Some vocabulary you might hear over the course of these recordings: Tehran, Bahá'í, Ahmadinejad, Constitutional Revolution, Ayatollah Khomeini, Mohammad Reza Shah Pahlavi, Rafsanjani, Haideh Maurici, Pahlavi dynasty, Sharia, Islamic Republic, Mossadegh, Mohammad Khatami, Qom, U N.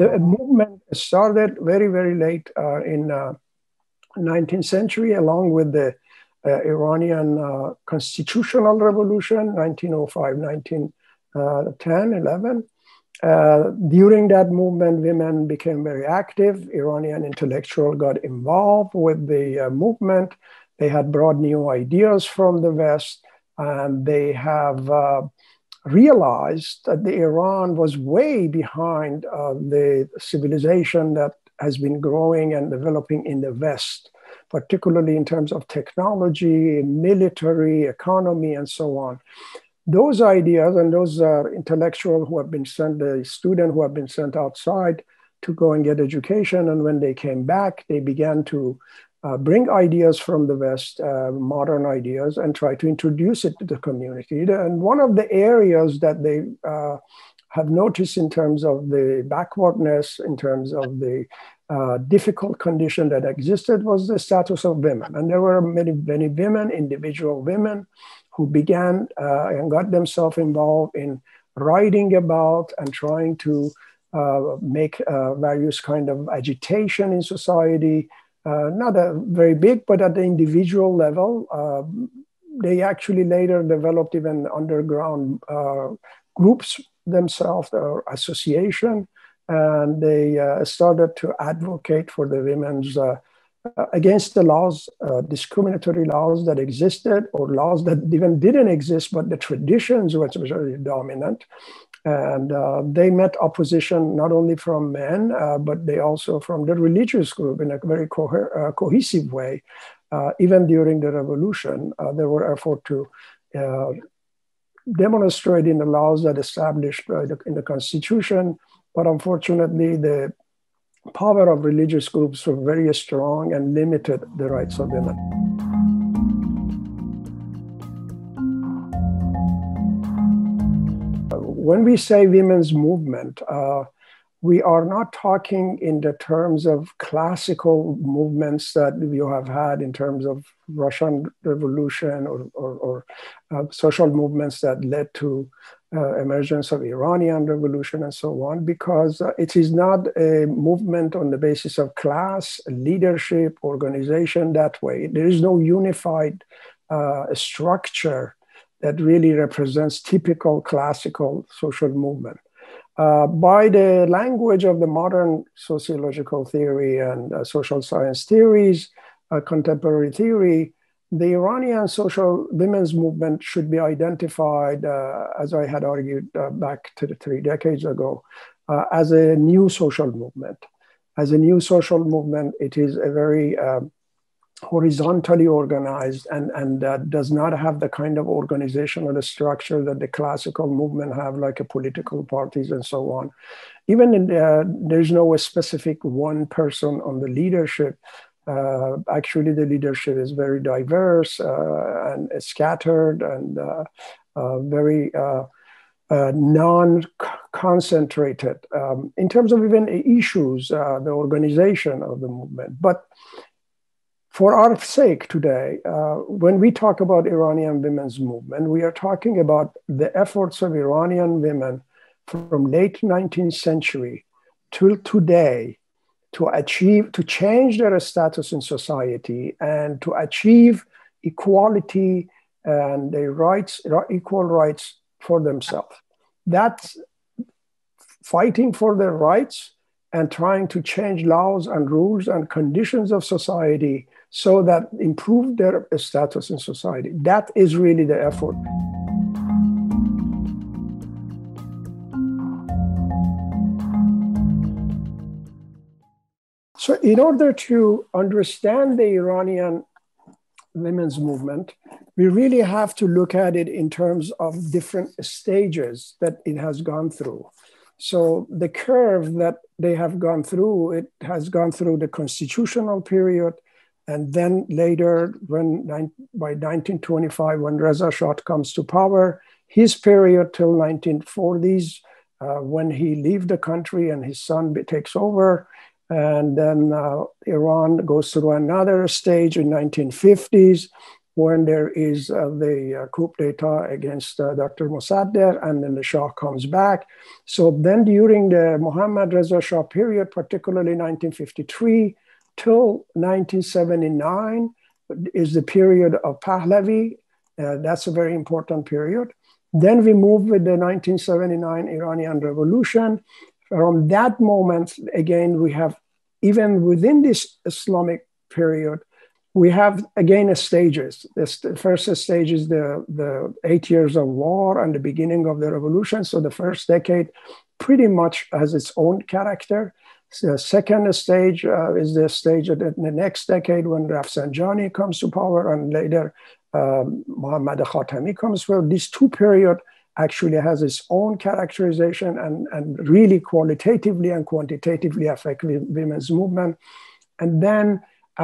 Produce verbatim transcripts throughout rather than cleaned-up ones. the movement started very, very late uh, in the uh, nineteenth century, along with the uh, Iranian uh, Constitutional Revolution, nineteen oh five, nineteen ten, eleven. Uh, during that movement, women became very active. Iranian intellectuals got involved with the uh, movement. They had brought new ideas from the West, and they have uh, realized that the Iran was way behind uh, the civilization that has been growing and developing in the West, particularly in terms of technology, military, economy, and so on. Those ideas and those uh, intellectuals who have been sent, the students who have been sent outside to go and get education, and when they came back, they began to uh, bring ideas from the West, uh, modern ideas, and try to introduce it to the community. And one of the areas that they uh, have noticed in terms of the backwardness, in terms of the uh, difficult condition that existed, was the status of women. And there were many, many women, individual women, who began uh, and got themselves involved in writing about and trying to uh, make uh, various kind of agitation in society, uh, not a very big, but at the individual level. Uh, they actually later developed even underground uh, groups themselves, or association, and they uh, started to advocate for the women's uh, against the laws, uh, discriminatory laws that existed, or laws that even didn't exist, but the traditions were especially dominant. And uh, they met opposition not only from men, uh, but they also from the religious group in a very co uh, cohesive way. Uh, even during the revolution, uh, there were efforts to uh, demonstrate in the laws that established uh, the, in the constitution, but unfortunately the power of religious groups were very strong and limited the rights of women. When we say women's movement, uh, we are not talking in the terms of classical movements that you have had in terms of Russian Revolution or, or, or uh, social movements that led to Uh, emergence of Iranian Revolution and so on, because uh, it is not a movement on the basis of class, leadership, organization that way. There is no unified uh, structure that really represents typical classical social movement. Uh, by the language of the modern sociological theory and uh, social science theories, uh, contemporary theory, the Iranian social women's movement should be identified, uh, as I had argued uh, back to the three decades ago, uh, as a new social movement. As a new social movement, it is a very uh, horizontally organized and, and uh, does not have the kind of organizational structure that the classical movement have, like a political parties and so on. Even in the, uh, there's no specific one person on the leadership. Uh, actually, the leadership is very diverse uh, and scattered and uh, uh, very uh, uh, non-concentrated um, in terms of even issues, uh, the organization of the movement. But for our sake today, uh, when we talk about Iranian women's movement, we are talking about the efforts of Iranian women from late nineteenth century till today, to achieve, to change their status in society and to achieve equality and the rights, equal rights for themselves. That's fighting for their rights and trying to change laws and rules and conditions of society so that improve their status in society. That is really the effort. So in order to understand the Iranian women's movement, we really have to look at it in terms of different stages that it has gone through. So the curve that they have gone through, it has gone through the constitutional period, and then later, when by nineteen twenty-five, when Reza Shah comes to power, his period till nineteen forties, uh, when he leaves the country and his son takes over. And then uh, Iran goes through another stage in nineteen fifties. when there is uh, the uh, coup d'état against uh, Doctor Mossadegh, and then the Shah comes back. So then during the Mohammad Reza Shah period, particularly nineteen fifty-three till nineteen seventy-nine, is the period of Pahlavi. Uh, that's a very important period. Then we move with the nineteen seventy-nine Iranian Revolution. From that moment, again, we have, even within this Islamic period, we have, again, stages. The first stage is the, the eight years of war and the beginning of the revolution. So the first decade pretty much has its own character. So the second stage uh, is the stage of the, the next decade when Rafsanjani comes to power, and later um, Mohammad Khatami comes to power. This two period actually has its own characterization and, and really qualitatively and quantitatively affect women's movement. And then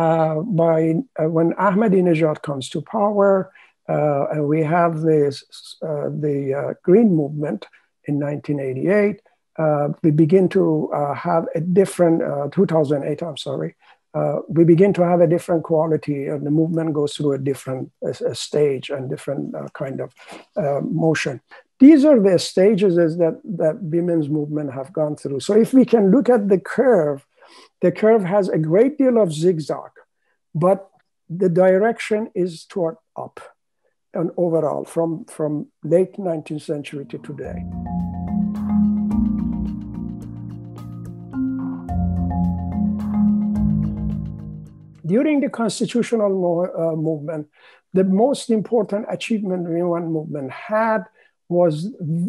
Uh, by uh, when Ahmadinejad comes to power, uh, and we have this, uh, the uh, Green Movement in nineteen eighty-eight, uh, we begin to uh, have a different, uh, two thousand eight, I'm sorry, uh, we begin to have a different quality, and the movement goes through a different a, a stage and different uh, kind of uh, motion. These are the stages that, that women's movement have gone through. So if we can look at the curve, the curve has a great deal of zigzag, but the direction is toward up and overall from, from late nineteenth century to today. During the constitutional mo uh, movement, the most important achievement the women movement had was,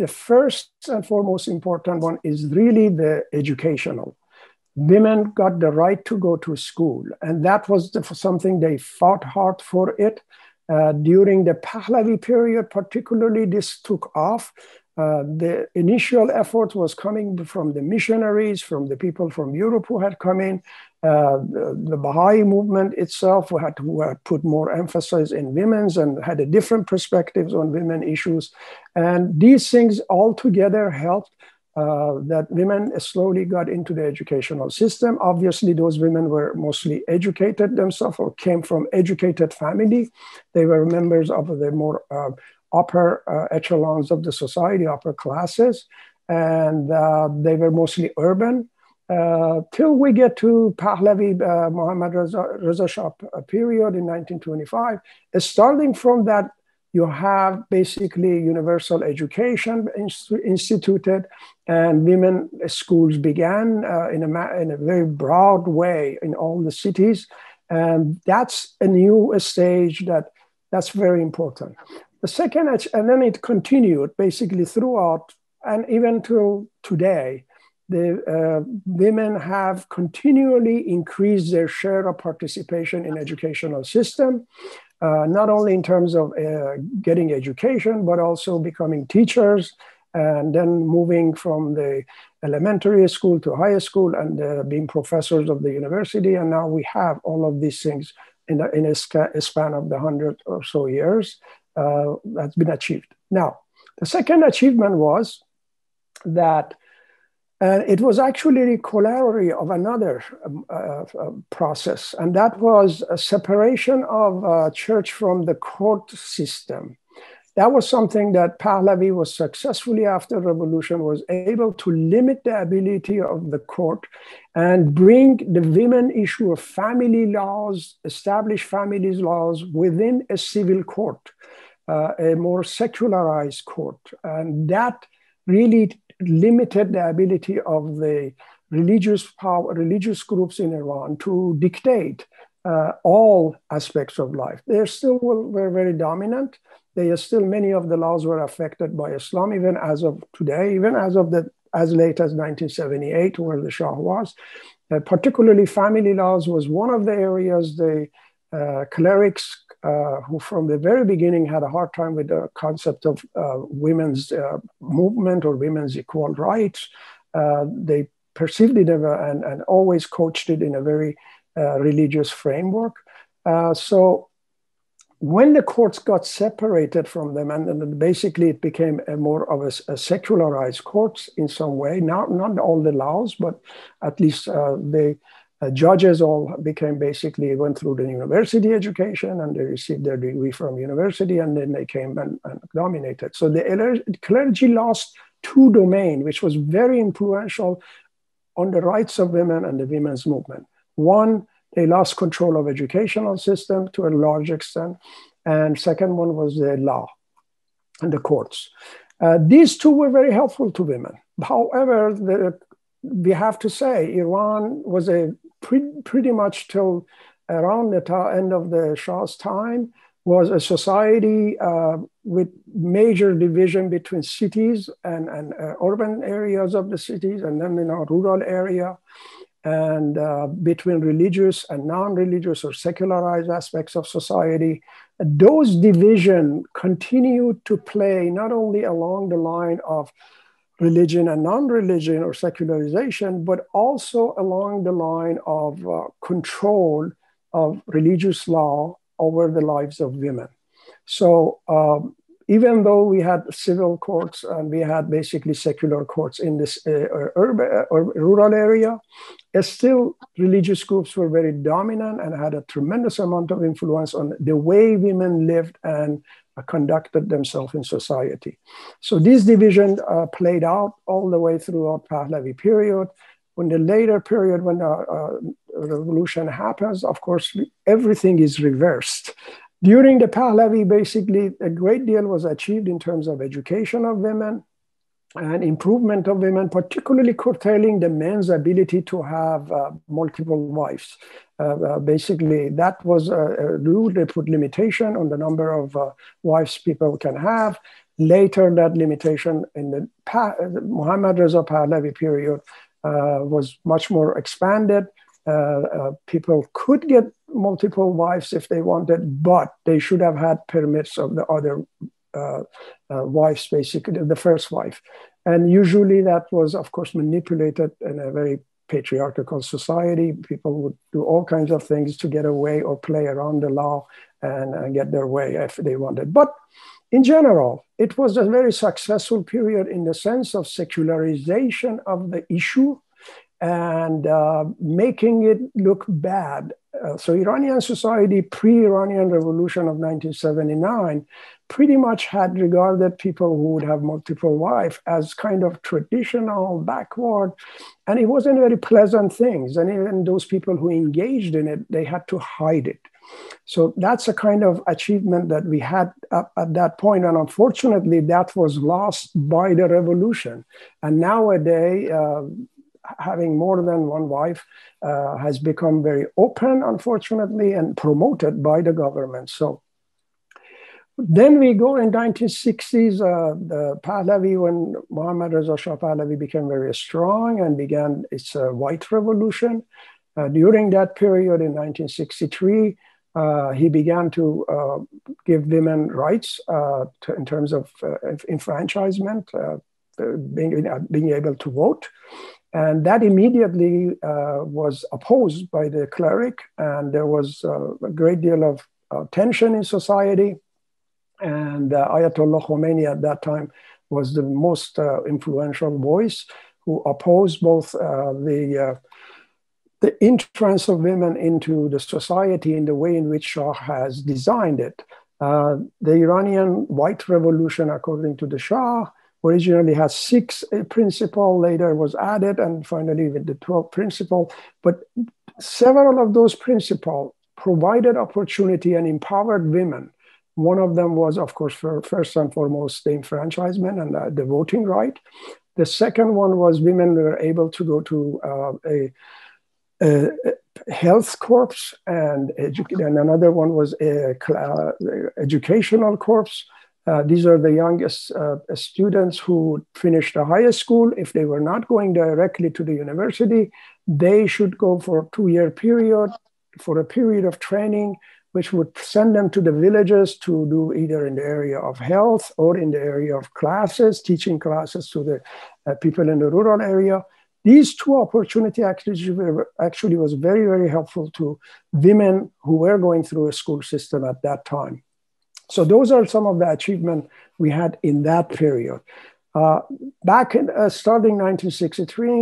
the first and foremost important one is really the educational. Women got the right to go to school, and that was the, something they fought hard for it. Uh, during the Pahlavi period, particularly, this took off. Uh, the initial effort was coming from the missionaries, from the people from Europe who had come in. Uh, the, the Bahá'í movement itself who had, who had put more emphasis in women's and had a different perspectives on women issues. And these things all together helped Uh, that women slowly got into the educational system. Obviously, those women were mostly educated themselves or came from educated family. They were members of the more uh, upper uh, echelons of the society, upper classes, and uh, they were mostly urban. Uh, till we get to Pahlavi, uh, Mohammad Reza, Reza Shah period in nineteen twenty-five, starting from that, you have basically universal education instituted, and women schools began uh, in, a in a very broad way in all the cities. And that's a new stage that, that's very important. The second, and then it continued basically throughout, and even till today, the uh, women have continually increased their share of participation in educational system. Uh, not only in terms of uh, getting education, but also becoming teachers, and then moving from the elementary school to high school, and uh, being professors of the university. And now we have all of these things in, the, in a span of the hundred or so years uh, that's been achieved. Now, the second achievement was that uh, it was actually a corollary of another um, uh, process, and that was a separation of uh, church from the court system. That was something that Pahlavi was successfully, after revolution, was able to limit the ability of the court and bring the women issue of family laws, establish family laws within a civil court, uh, a more secularized court. And that really limited the ability of the religious power, religious groups in Iran to dictate uh, all aspects of life. They still were very dominant. They are still, many of the laws were affected by Islam, even as of today, even as of the, as late as nineteen seventy-eight, where the Shah was. Uh, particularly family laws was one of the areas the uh, clerics Uh, who from the very beginning had a hard time with the concept of uh, women's uh, movement or women's equal rights. Uh, they perceived it and, and always coached it in a very uh, religious framework. Uh, so when the courts got separated from them, and, and basically it became a more of a, a secularized courts in some way, not, not all the laws, but at least uh, they Uh, judges all became basically, went through the university education and they received their degree from university, and then they came and, and dominated. So the clergy lost two domains, which was very influential on the rights of women and the women's movement. One, they lost control of educational system to a large extent. And second one was the law and the courts. Uh, these two were very helpful to women. However, the, we have to say Iran was a pre pretty much till around the end of the Shah's time was a society uh, with major division between cities and, and uh, urban areas of the cities, and then in our rural area, and uh, between religious and non-religious or secularized aspects of society. Those divisions continued to play not only along the line of religion and non-religion or secularization, but also along the line of uh, control of religious law over the lives of women. So um, even though we had civil courts and we had basically secular courts in this uh, urban or rural area, still religious groups were very dominant and had a tremendous amount of influence on the way women lived and uh, conducted themselves in society. So this division uh, played out all the way throughout Pahlavi period. When the later period, when the uh, revolution happens, of course, everything is reversed. During the Pahlavi, basically, a great deal was achieved in terms of education of women and improvement of women, particularly curtailing the men's ability to have uh, multiple wives. Uh, uh, basically, that was a, a rule. They put limitation on the number of uh, wives people can have. Later, that limitation in the pa Mohammad Reza Pahlavi period uh, was much more expanded. Uh, uh, people could get multiple wives if they wanted, but they should have had permits of the other uh, uh, wives, basically, the first wife. And usually that was, of course, manipulated in a very patriarchal society. People would do all kinds of things to get away or play around the law and, and get their way if they wanted. But in general, it was a very successful period in the sense of secularization of the issue and uh, making it look bad. Uh, so Iranian society pre-Iranian revolution of nineteen seventy-nine pretty much had regarded people who would have multiple wives as kind of traditional, backward, and it wasn't very pleasant things. And even those people who engaged in it, they had to hide it. So that's a kind of achievement that we had at, at that point. And unfortunately, that was lost by the revolution. And nowadays, uh, having more than one wife uh, has become very open, unfortunately, and promoted by the government. So then we go in nineteen sixties, uh, the Pahlavi, when Mohammad Reza Shah Pahlavi became very strong and began its uh, white revolution. Uh, during that period in nineteen sixty-three, uh, he began to uh, give women rights uh, to, in terms of uh, enfranchisement, uh, being, uh, being able to vote. And that immediately uh, was opposed by the cleric, and there was uh, a great deal of uh, tension in society. And uh, Ayatollah Khomeini at that time was the most uh, influential voice who opposed both uh, the, uh, the entrance of women into the society in the way in which Shah has designed it. Uh, the Iranian White Revolution, according to the Shah, originally had six principles, later was added, and finally with the twelfth principle. But several of those principles provided opportunity and empowered women. One of them was, of course, for first and foremost, the enfranchisement and the, the voting right. The second one was women were able to go to uh, a, a health corps, and, and another one was a uh, educational corps. Uh, these are the youngest uh, students who finished the high school. If they were not going directly to the university, they should go for a two-year period, for a period of training, which would send them to the villages to do either in the area of health or in the area of classes, teaching classes to the uh, people in the rural area. These two opportunities actually, were, actually was very, very helpful to women who were going through a school system at that time. So those are some of the achievements we had in that period. Uh, back in, uh, starting nineteen sixty-three,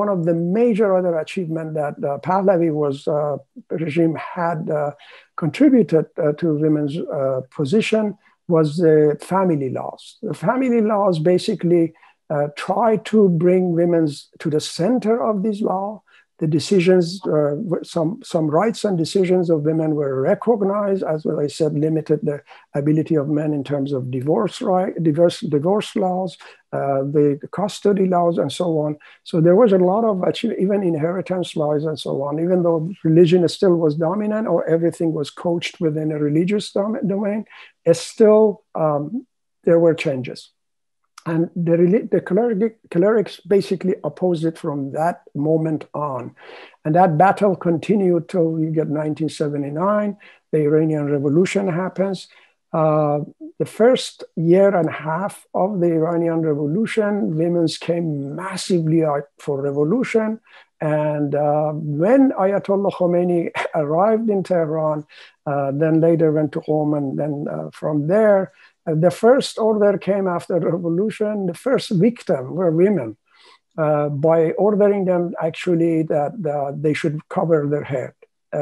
one of the major other achievement that uh, Pahlavi was uh, regime had uh, contributed uh, to women's uh, position was the family laws. The family laws basically uh, try to bring women's to the center of this law. The decisions, uh, some, some rights and decisions of women were recognized, as well, I said, limited the ability of men in terms of divorce right, divorce, divorce laws, uh, the custody laws, and so on. So there was a lot of, actually, even inheritance laws and so on, even though religion still was dominant or everything was coached within a religious dom domain, it's still, um, there were changes. And the, the cleric, clerics basically opposed it from that moment on. And that battle continued till you get nineteen seventy-nine, the Iranian Revolution happens. Uh, the first year and a half of the Iranian Revolution, women's came massively out for revolution. And uh, when Ayatollah Khomeini arrived in Tehran, uh, then later went to Qom, and then uh, from there, Uh, the first order came after the revolution. The first victim were women uh, by ordering them actually that uh, they should cover their head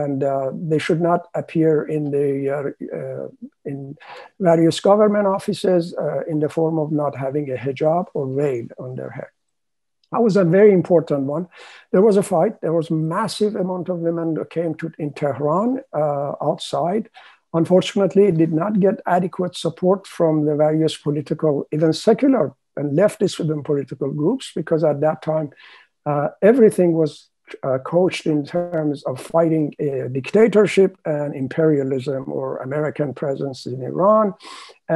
and uh, they should not appear in the uh, uh, in various government offices uh, in the form of not having a hijab or veil on their head. That was a very important one. There was a fight. There was massive amount of women that came to in Tehran uh, outside. Unfortunately, it did not get adequate support from the various political, even secular and leftist within political groups, because at that time, uh, everything was uh, coached in terms of fighting a dictatorship and imperialism or American presence in Iran.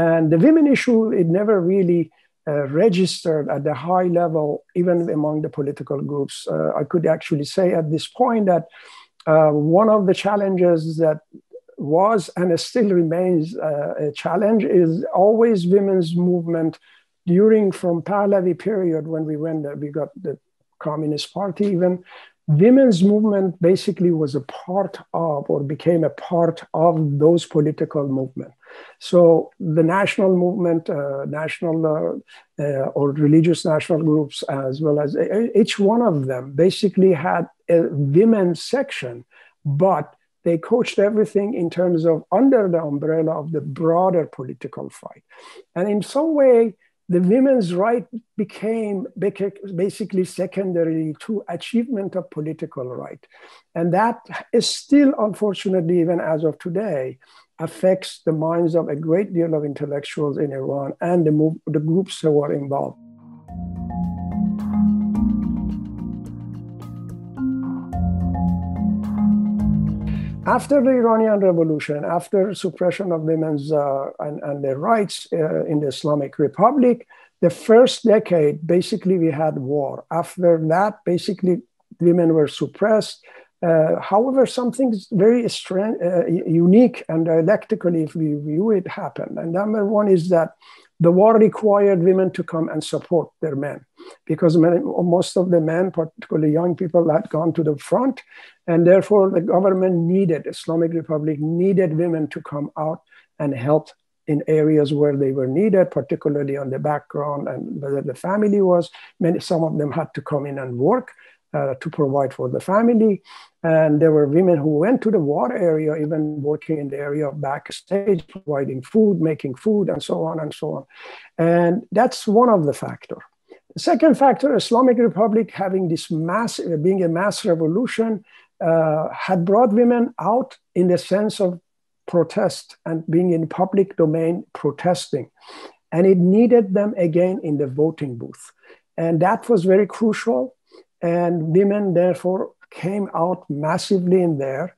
And the women issue, it never really Uh, registered at the high level, even among the political groups. Uh, I could actually say at this point that uh, one of the challenges that was and still remains uh, a challenge is always women's movement during from Pahlavi period when we went there, we got the Communist Party even. Women's movement basically was a part of or became a part of those political movements. So the national movement, uh, national uh, uh, or religious national groups, as well as each one of them basically had a women's section, but they coached everything in terms of under the umbrella of the broader political fight. And in some way, the women's right became basically secondary to achievement of political right. And that is still, unfortunately, even as of today, affects the minds of a great deal of intellectuals in Iran and the, move, the groups who are involved. After the Iranian Revolution, after suppression of women's uh, and, and their rights uh, in the Islamic Republic, the first decade, basically we had war. After that, basically women were suppressed. Uh, however, something very strange, uh, unique and dialectically, if we view it, happened. And number one is that the war required women to come and support their men, because many, most of the men, particularly young people, had gone to the front, and therefore the government needed, Islamic Republic needed women to come out and help in areas where they were needed, particularly on the background and whether the family was. Many, some of them had to come in and work uh, to provide for the family. And there were women who went to the war area, even working in the area of backstage, providing food, making food, and so on and so on. And that's one of the factors. The second factor, Islamic Republic having this mass, being a mass revolution, uh, had brought women out in the sense of protest and being in public domain protesting. And it needed them again in the voting booth. And that was very crucial. And women, therefore, came out massively in there.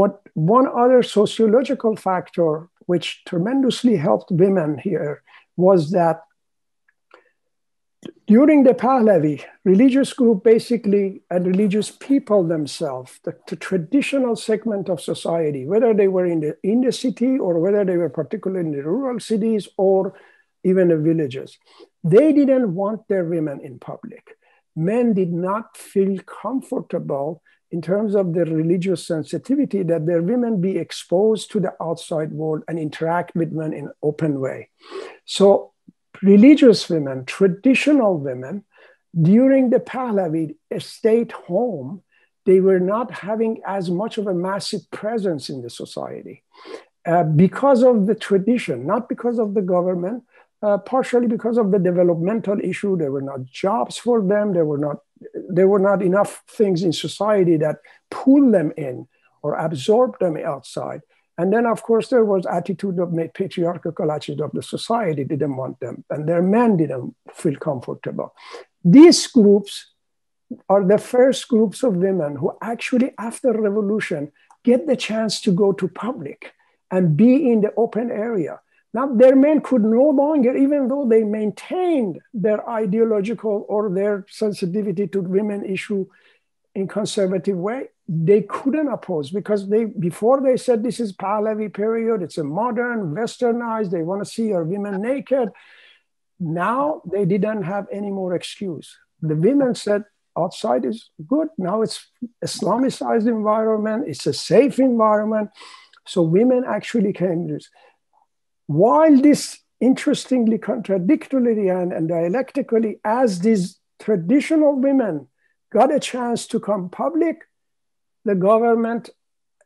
What one other sociological factor which tremendously helped women here was that during the Pahlavi, religious group basically and religious people themselves, the, the traditional segment of society, whether they were in the, in the city or whether they were particularly in the rural cities or even the villages, they didn't want their women in public. Men did not feel comfortable in terms of their religious sensitivity that their women be exposed to the outside world and interact with men in an open way. So religious women, traditional women, during the Pahlavi state home, they were not having as much of a massive presence in the society uh, because of the tradition, not because of the government, uh, partially because of the developmental issue. There were not jobs for them. There were not, there were not enough things in society that pull them in or absorb them outside. And then, of course, there was attitude of patriarchal attitude of the society didn't want them, and their men didn't feel comfortable. These groups are the first groups of women who actually, after revolution, get the chance to go to public and be in the open area. Now, their men could no longer, even though they maintained their ideological or their sensitivity to women issue in conservative way, they couldn't oppose, because they, before they said, this is Pahlavi period, it's a modern, westernized, they want to see our women naked. Now they didn't have any more excuse. The women said, outside is good. Now it's Islamicized environment. It's a safe environment. So women actually came to this. While this interestingly, contradictorily and, and dialectically, as these traditional women got a chance to come public, the government,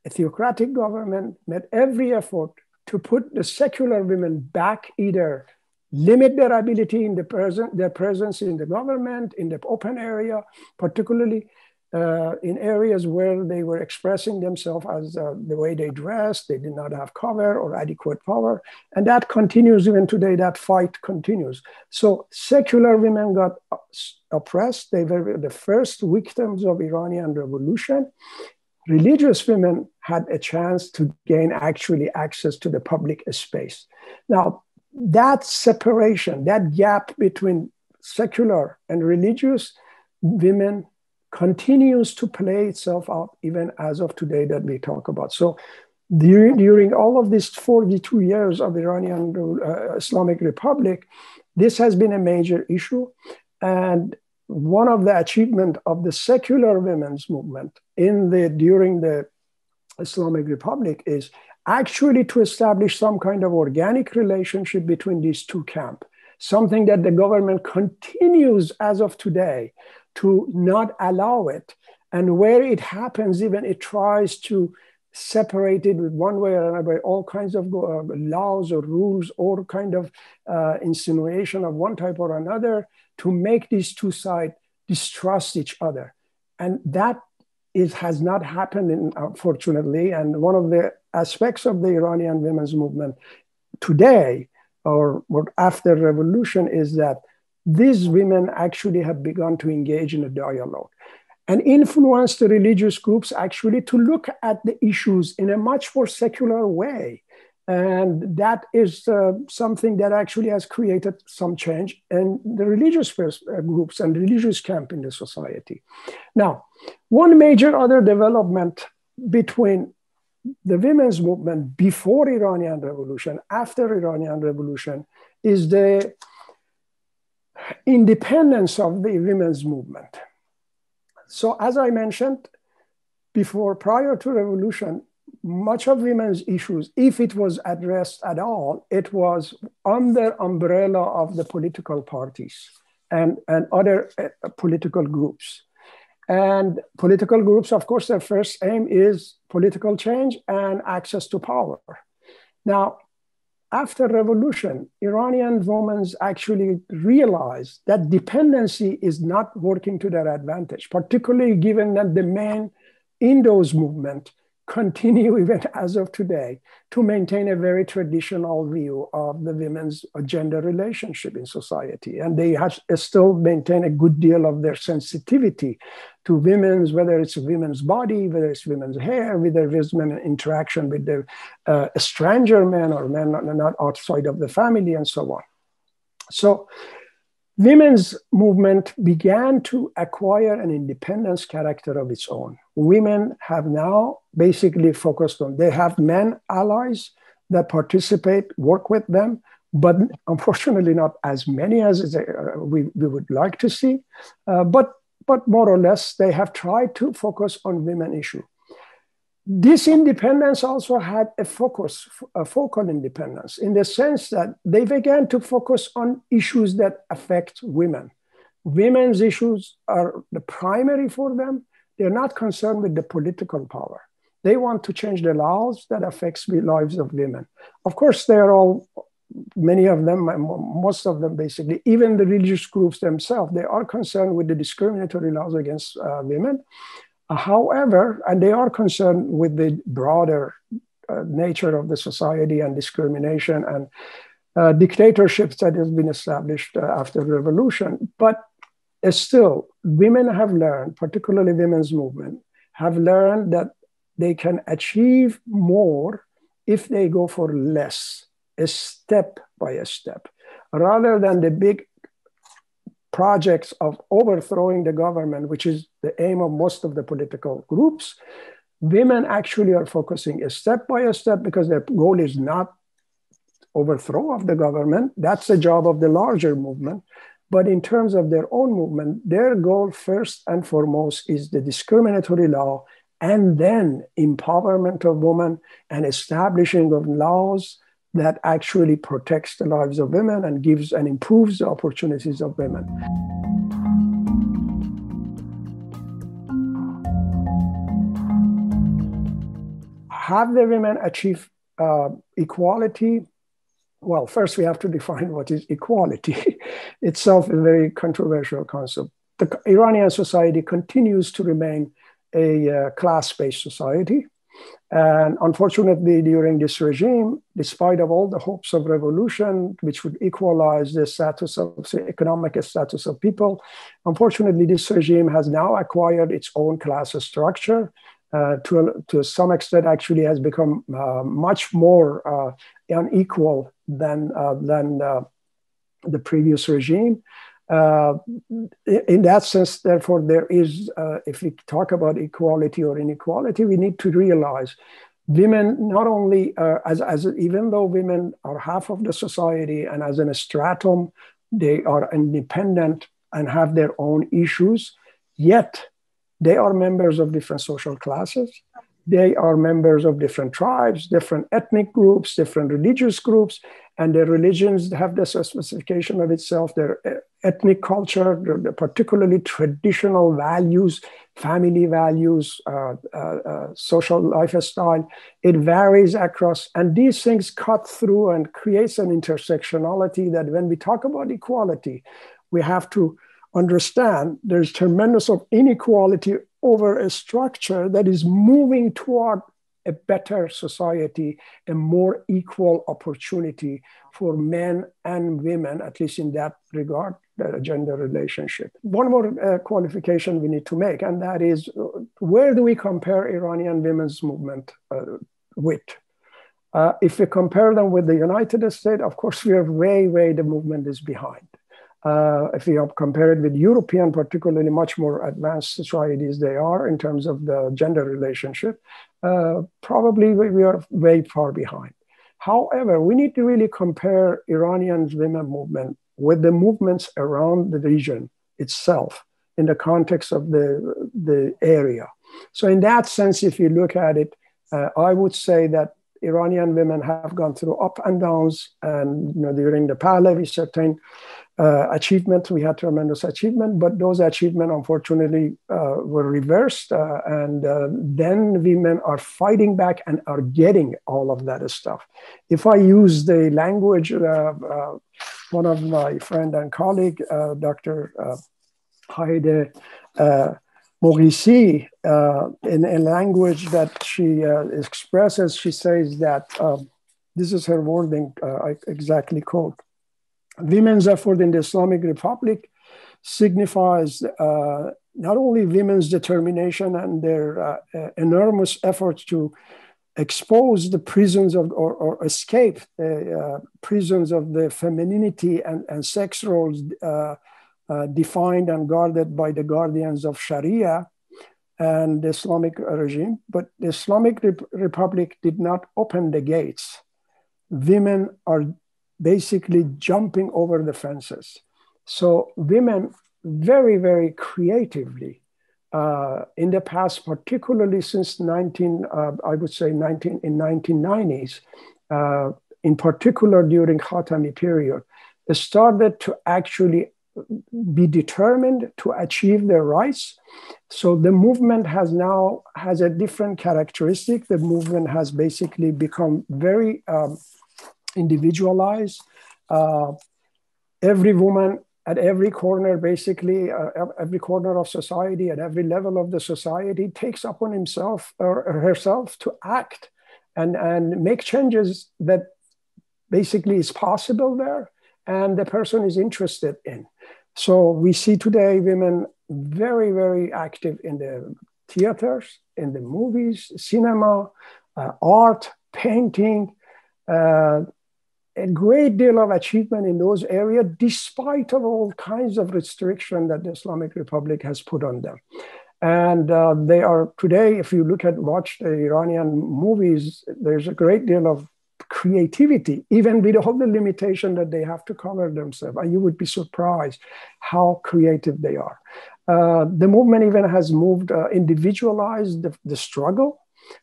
a theocratic government, made every effort to put the secular women back, either limit their ability in the present, their presence in the government, in the open area, particularly uh, in areas where they were expressing themselves as uh, the way they dressed, they did not have cover or adequate power. And that continues even today, that fight continues. So secular women got oppressed. They were the first victims of Iranian revolution. Religious women had a chance to gain actually access to the public space. Now, that separation, that gap between secular and religious women continues to play itself out even as of today that we talk about. So during, during all of these forty-two years of Iranian uh, Islamic Republic, this has been a major issue. And one of the achievements of the secular women's movement in the, during the Islamic Republic is actually to establish some kind of organic relationship between these two camps, something that the government continues as of today to not allow it. And where it happens, even it tries to separate it with one way or another, all kinds of laws or rules or kind of uh, insinuation of one type or another to make these two sides distrust each other. And that is, has not happened, in, unfortunately. And one of the aspects of the Iranian women's movement today, or after revolution, is that these women actually have begun to engage in a dialogue and influence the religious groups actually to look at the issues in a much more secular way. And that is uh, something that actually has created some change in the religious groups and religious camp in the society. Now, one major other development between the women's movement before Iranian Revolution, after Iranian Revolution, is the independence of the women's movement. So as I mentioned before, prior to revolution, much of women's issues, if it was addressed at all, it was under umbrella of the political parties and, and other uh, political groups. And political groups, of course, their first aim is political change and access to power. Now, after revolution, Iranian women actually realized that dependency is not working to their advantage, particularly given that the men in those movements continue even as of today to maintain a very traditional view of the women's gender relationship in society. And they have still maintain a good deal of their sensitivity to women's, whether it's women's body, whether it's women's hair, whether it's women's interaction with their uh, stranger men or men not outside of the family and so on. So women's movement began to acquire an independence character of its own. Women have now basically focused on, they have men allies that participate, work with them, but unfortunately not as many as we, we would like to see, uh, but, but more or less they have tried to focus on women issue. This independence also had a focus, a focal independence, in the sense that they began to focus on issues that affect women. Women's issues are the primary for them. They're not concerned with the political power. They want to change the laws that affects the lives of women. Of course, they're all, many of them, most of them basically, even the religious groups themselves, they are concerned with the discriminatory laws against uh, women. However, and they are concerned with the broader uh, nature of the society and discrimination and uh, dictatorships that has been established uh, after the revolution. But uh, still, women have learned, particularly women's movement, have learned that they can achieve more if they go for less, a step by a step, rather than the big projects of overthrowing the government, which is the aim of most of the political groups. Women actually are focusing a step by a step, because their goal is not overthrow of the government. That's the job of the larger movement. But in terms of their own movement, their goal first and foremost is the discriminatory law, and then empowerment of women and establishing of laws that actually protects the lives of women and gives and improves the opportunities of women. Have the women achieve uh, equality? Well, first we have to define what is equality. Itself a very controversial concept. The Iranian society continues to remain a uh, class-based society. And unfortunately, during this regime, despite of all the hopes of revolution, which would equalize the status of say, economic status of people, unfortunately, this regime has now acquired its own class structure. Uh, to, to some extent, actually, has become uh, much more uh, unequal than uh, than uh, the previous regime. Uh, in that sense, therefore, there is, uh, if we talk about equality or inequality, we need to realize women not only, uh, as, as even though women are half of the society and as in a stratum, they are independent and have their own issues, yet they are members of different social classes. They are members of different tribes, different ethnic groups, different religious groups, and their religions have the specification of itself, their ethnic culture, their particularly traditional values, family values, uh, uh, uh, social lifestyle. It varies across, and these things cut through and creates an intersectionality that when we talk about equality, we have to understand there's tremendous of inequality over a structure that is moving toward a better society, a more equal opportunity for men and women, at least in that regard, the gender relationship. One more uh, qualification we need to make, and that is, where do we compare Iranian women's movement uh, with? Uh, if we compare them with the United States, of course, we are way, way the movement is behind. Uh, if you compare it with European, particularly much more advanced societies they are in terms of the gender relationship, uh, probably we are way far behind. However, we need to really compare Iranian women movement with the movements around the region itself in the context of the, the area. So in that sense, if you look at it, uh, I would say that Iranian women have gone through up and downs, and you know, during the Pahlavi certain uh, achievement, we had tremendous achievement, but those achievements unfortunately uh, were reversed, uh, and uh, then women are fighting back and are getting all of that stuff. If I use the language, uh, uh, one of my friend and colleague, uh, Doctor Uh, Haideh uh, Maurici, uh, in a language that she uh, expresses, she says that, um, this is her wording, uh, I exactly quote, "Women's effort in the Islamic Republic signifies uh, not only women's determination and their uh, uh, enormous efforts to expose the prisons of, or, or escape the uh, prisons of the femininity and, and sex roles uh, Uh, defined and guarded by the guardians of Sharia and the Islamic regime, but the Islamic Rep Republic did not open the gates. Women are basically jumping over the fences." So women very, very creatively uh, in the past, particularly since nineteen, uh, I would say nineteen, in nineteen nineties, uh, in particular during Khatami period, started to actually be determined to achieve their rights. So the movement has now has a different characteristic. The movement has basically become very um, individualized. Uh, every woman at every corner, basically uh, every corner of society, at every level of the society, takes upon himself or herself to act and, and make changes that basically is possible there, and the person is interested in. So we see today women very, very active in the theaters, in the movies, cinema, uh, art, painting, uh, a great deal of achievement in those areas, despite of all kinds of restriction that the Islamic Republic has put on them. And uh, they are today, if you look at, watch the Iranian movies, there's a great deal of creativity, even with all the limitation that they have to cover themselves. And you would be surprised how creative they are. Uh, the movement even has moved, uh, individualized the, the struggle.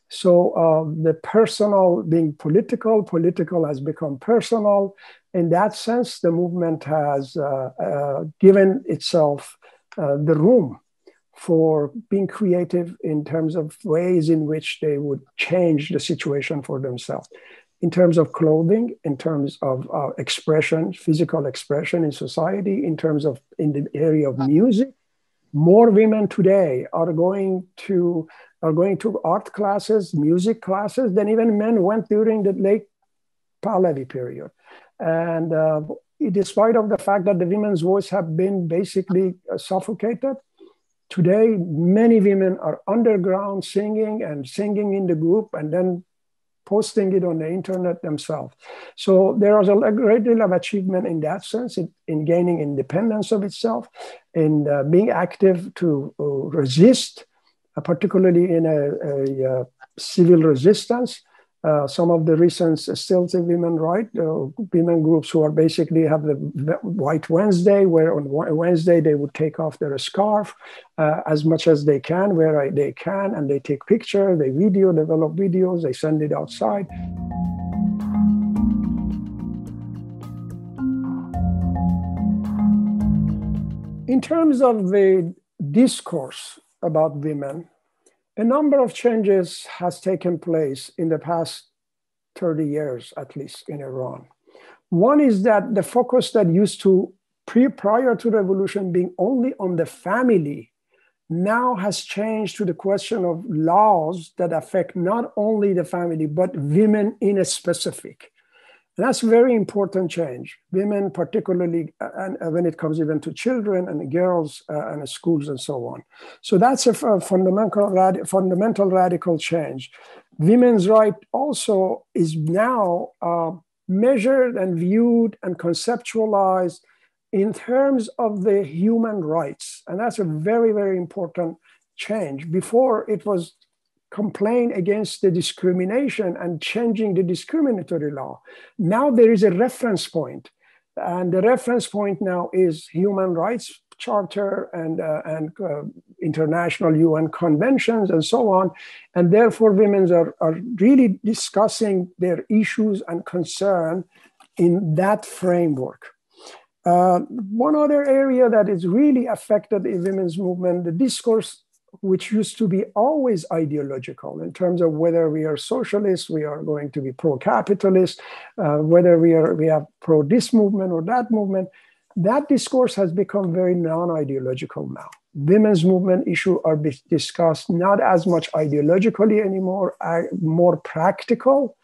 So uh, the personal being political, political has become personal. In that sense, the movement has uh, uh, given itself uh, the room for being creative in terms of ways in which they would change the situation for themselves. In terms of clothing, in terms of uh, expression, physical expression in society, in terms of in the area of music, more women today are going to are going to art classes, music classes than even men went during the late Pahlavi period, and uh, despite of the fact that the women's voice have been basically uh, suffocated. Today, many women are underground singing and singing in the group, and then posting it on the internet themselves. So there is a great deal of achievement in that sense, in, in gaining independence of itself, in uh, being active to uh, resist, uh, particularly in a, a, a civil resistance. Uh, some of the recent still the women right, uh, women groups who are basically have the White Wednesday, where on Wednesday they would take off their scarf uh, as much as they can, where I, they can, and they take pictures, they video, develop videos, they send it outside. In terms of the discourse about women, a number of changes has taken place in the past thirty years, at least in Iran. One is that the focus that used to, pre, prior to revolution, being only on the family, now has changed to the question of laws that affect not only the family, but women in a specific. And that's a very important change. Women particularly, and when it comes even to children and girls uh, and schools and so on. So that's a, a fundamental, rad fundamental radical change. Women's right also is now uh, measured and viewed and conceptualized in terms of the human rights. And that's a very, very important change. Before, it was complain against the discrimination and changing the discriminatory law. Now there is a reference point, and the reference point now is human rights charter and, uh, and uh, international U N conventions and so on. And therefore women are, are really discussing their issues and concern in that framework. Uh, one other area that is really affected the women's movement, the discourse which used to be always ideological in terms of whether we are socialists, we are going to be pro-capitalist, uh, whether we are we have pro this movement or that movement, that discourse has become very non-ideological now. Women's movement issues are discussed not as much ideologically anymore, uh, more practical,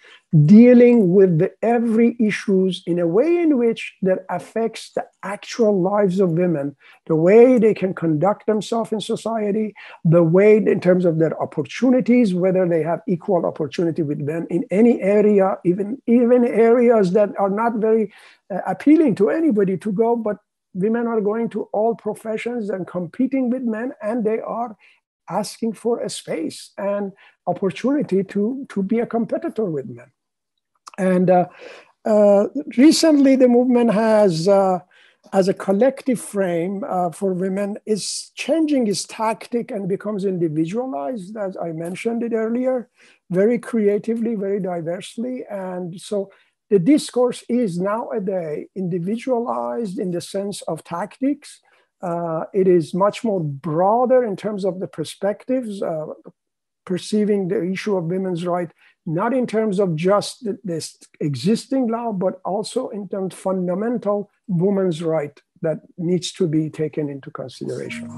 dealing with the every issues in a way in which that affects the actual lives of women, the way they can conduct themselves in society, the way in terms of their opportunities, whether they have equal opportunity with men in any area, even, even areas that are not very uh, appealing to anybody to go, but women are going to all professions and competing with men, and they are asking for a space and opportunity to, to be a competitor with men. And uh, uh, recently the movement has uh, as a collective frame uh, for women is changing its tactic and becomes individualized, as I mentioned it earlier, very creatively, very diversely. And so the discourse is nowadays individualized in the sense of tactics. Uh, it is much more broader in terms of the perspectives, uh, perceiving the issue of women's rights, not in terms of just this existing law, but also in terms of fundamental women's right that needs to be taken into consideration.